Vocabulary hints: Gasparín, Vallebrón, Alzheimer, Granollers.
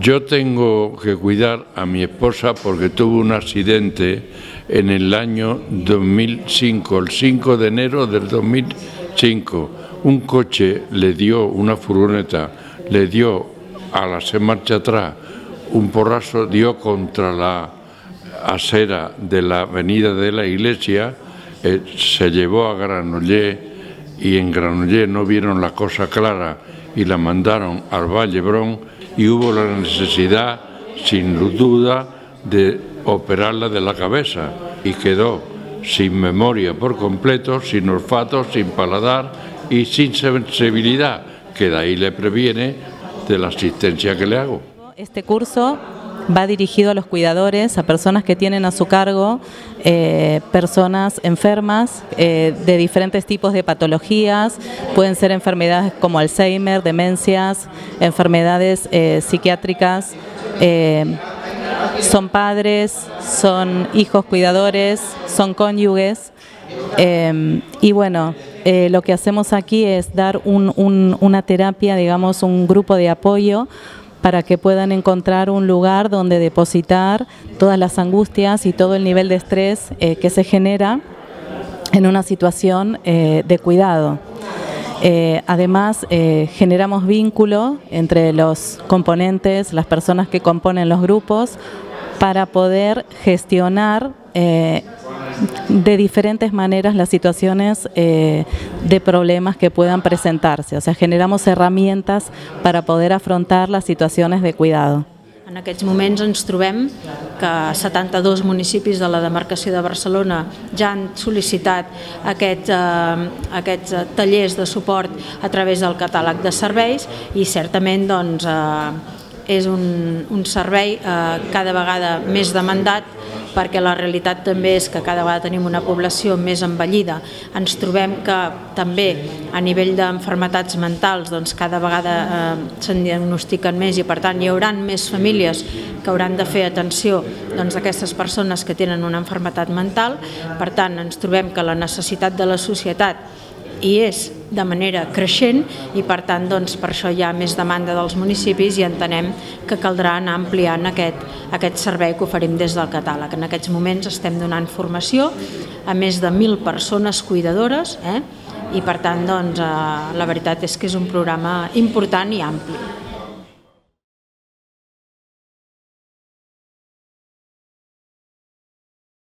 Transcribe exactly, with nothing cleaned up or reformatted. Yo tengo que cuidar a mi esposa porque tuvo un accidente en el año dos mil cinco, el cinco de enero del dos mil cinco. Un coche le dio, una furgoneta, le dio al hacer marcha atrás un porrazo, dio contra la acera de la avenida de la iglesia, eh, se llevó a Granollers y en Granollers no vieron la cosa clara y la mandaron al Vallebrón y hubo la necesidad, sin duda, de operarla de la cabeza y quedó sin memoria por completo, sin olfato, sin paladar y sin sensibilidad, que de ahí le previene de la asistencia que le hago. Este curso va dirigido a los cuidadores, a personas que tienen a su cargo eh, personas enfermas eh, de diferentes tipos de patologías, pueden ser enfermedades como Alzheimer, demencias, enfermedades eh, psiquiátricas, eh, son padres, son hijos cuidadores, son cónyuges eh, y bueno, eh, lo que hacemos aquí es dar un, un, una terapia, digamos un grupo de apoyo para que puedan encontrar un lugar donde depositar todas las angustias y todo el nivel de estrés eh, que se genera en una situación eh, de cuidado. Eh, además, eh, generamos vínculo entre los componentes, las personas que componen los grupos, para poder gestionar eh, de diferentes maneras las situaciones eh, de problemas que puedan presentarse. O sea, generamos herramientas para poder afrontar las situaciones de cuidado. En aquests moments ens trobem que setanta-dos municipis de la demarcació de Barcelona ja han sol·licitat aquests, eh, aquests tallers de suport a través del catàleg de serveis i certament doncs, eh, és un, un servei eh, cada vegada més demandat perquè la realitat també és que cada vegada tenim una població més envellida. Ens trobem que també a nivell d'enfermetats mentals doncs cada vegada eh, se'n diagnostiquen més i per tant hi haurà més famílies que hauran de fer atenció doncs, a aquestes persones que tenen una malaltia mental. Per tant, ens trobem que la necessitat de la societat i és de manera creixent i per tant doncs, per això hi ha més demanda dels municipis i entenem que caldrà anar ampliant aquest, aquest servei que oferim des del catàleg. En aquests moments estem donant formació a més de mil persones cuidadores eh? i per tant doncs, eh, la veritat és que és un programa important i ampli.